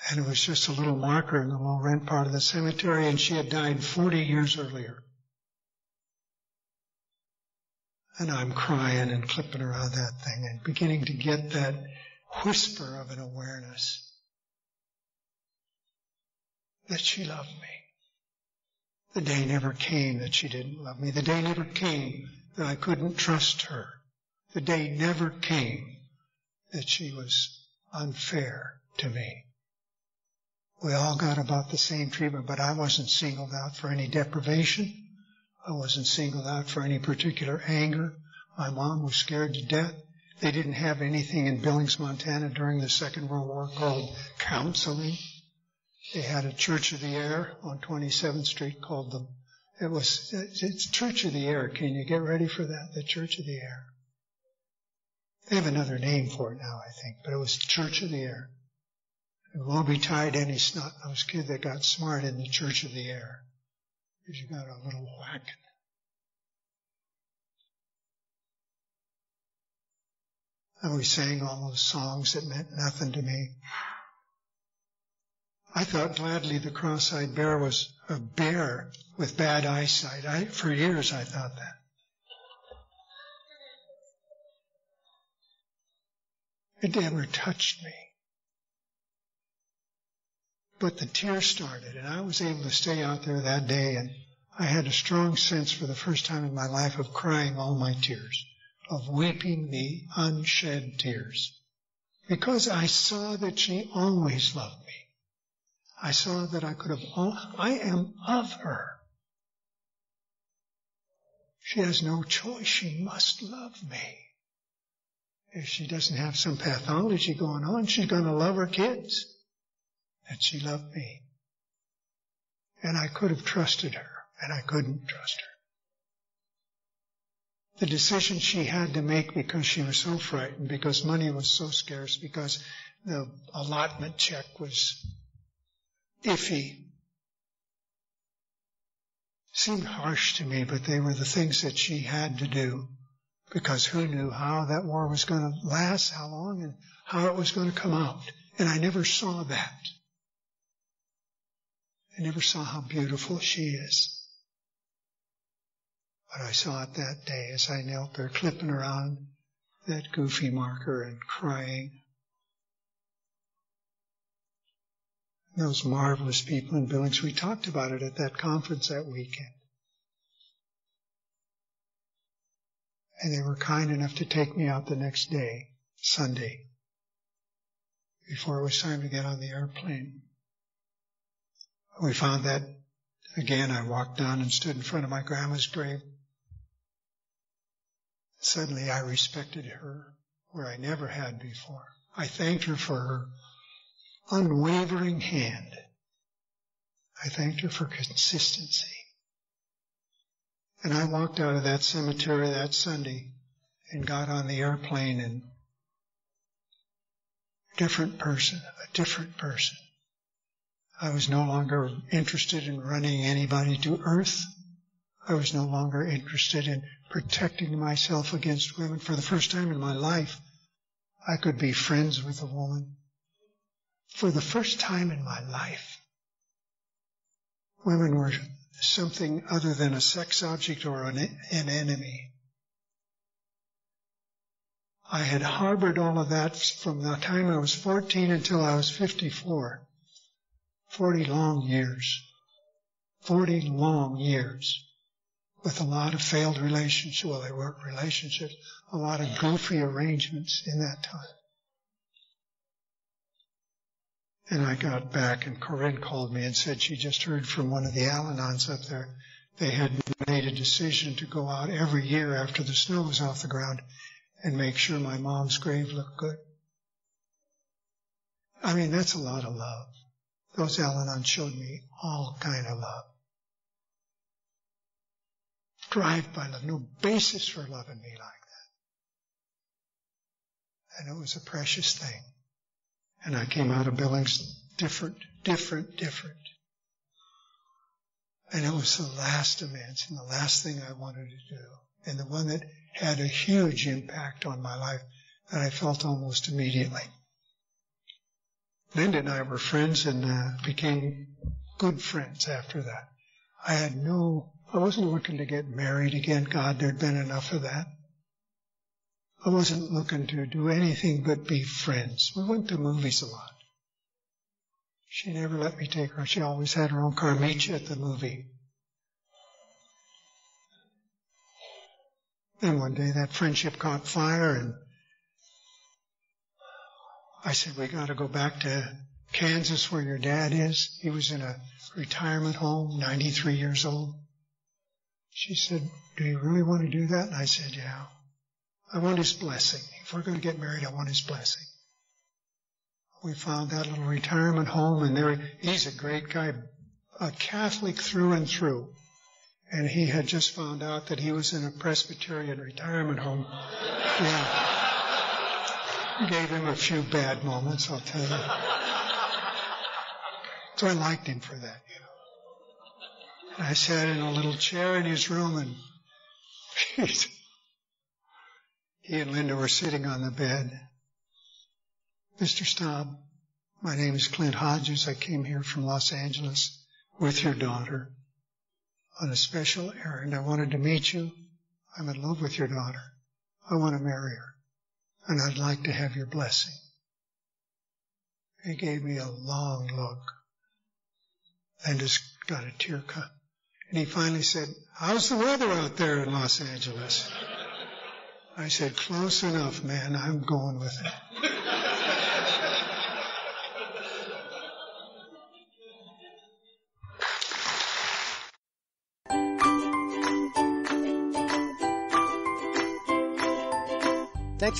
And it was just a little marker in the low rent part of the cemetery, and she had died forty years earlier. And I'm crying and clipping around that thing and beginning to get that whisper of an awareness that she loved me. The day never came that she didn't love me. The day never came that I couldn't trust her. The day never came that she was unfair to me. We all got about the same treatment, but I wasn't singled out for any deprivation. I wasn't singled out for any particular anger. My mom was scared to death. They didn't have anything in Billings, Montana during the Second World War called counseling. They had a Church of the Air on twenty-seventh Street called the It was, it's Church of the Air. Can you get ready for that? The Church of the Air. They have another name for it now, I think, but it was Church of the Air. And woe betide any snot-nosed kid that got smart in the Church of the Air, because you got a little whack. And we sang all those songs that meant nothing to me. I thought gladly the cross-eyed bear was a bear with bad eyesight. I, for years I thought that. It never touched me. But the tear started, and I was able to stay out there that day, and I had a strong sense for the first time in my life of crying all my tears, of weeping the unshed tears, because I saw that she always loved me. I saw that I could have, all, I am of her. She has no choice. She must love me. If she doesn't have some pathology going on, she's going to love her kids. And she loved me. And I could have trusted her, and I couldn't trust her. The decision she had to make because she was so frightened, because money was so scarce, because the allotment check was iffy, seemed harsh to me, but they were the things that she had to do, because who knew how that war was going to last, how long, and how it was going to come out. And I never saw that. I never saw how beautiful she is. But I saw it that day as I knelt there clipping around that goofy marker and crying. Those marvelous people in Billings, we talked about it at that conference that weekend. And they were kind enough to take me out the next day, Sunday, before it was time to get on the airplane. We found that, again, I walked down and stood in front of my grandma's grave. Suddenly I respected her where I never had before. I thanked her for her unwavering hand. I thanked her for consistency. And I walked out of that cemetery that Sunday and got on the airplane, and a different person, a different person. I was no longer interested in running anybody to earth. I was no longer interested in protecting myself against women. For the first time in my life, I could be friends with a woman. For the first time in my life, women were something other than a sex object or an, an enemy. I had harbored all of that from the time I was fourteen until I was fifty-four. Forty long years. Forty long years. With a lot of failed relationships, well, they weren't relationships, a lot of goofy arrangements in that time. And I got back, and Corinne called me and said she just heard from one of the Al-Anons up there. They had made a decision to go out every year after the snow was off the ground and make sure my mom's grave looked good. I mean, that's a lot of love. Those Al-Anons showed me all kind of love. Drive by love, no basis for loving me like that. And it was a precious thing. And I came out of Billings different, different, different. And it was the last event and the last thing I wanted to do. And the one that had a huge impact on my life that I felt almost immediately. Linda and I were friends and uh, became good friends after that. I had no, I wasn't looking to get married again. God, there'd been enough of that. I wasn't looking to do anything but be friends. We went to movies a lot. She never let me take her. She always had her own car. Meet you at the movie. Then one day that friendship caught fire, and I said, we got to go back to Kansas where your dad is. He was in a retirement home, ninety-three years old. She said, do you really want to do that? And I said, yeah. I want his blessing. If we're going to get married, I want his blessing. We found that little retirement home, and there he's a great guy, a Catholic through and through. And he had just found out that he was in a Presbyterian retirement home. Yeah. Gave him a few bad moments, I'll tell you. So I liked him for that, you know. And I sat in a little chair in his room, and he's... He and Linda were sitting on the bed. Mister Staub, my name is Clint Hodges. I came here from Los Angeles with your daughter on a special errand. I wanted to meet you. I'm in love with your daughter. I want to marry her, and I'd like to have your blessing. He gave me a long look. Linda's got a tear cut. And he finally said, how's the weather out there in Los Angeles? I said, close enough, man. I'm going with it. Thanks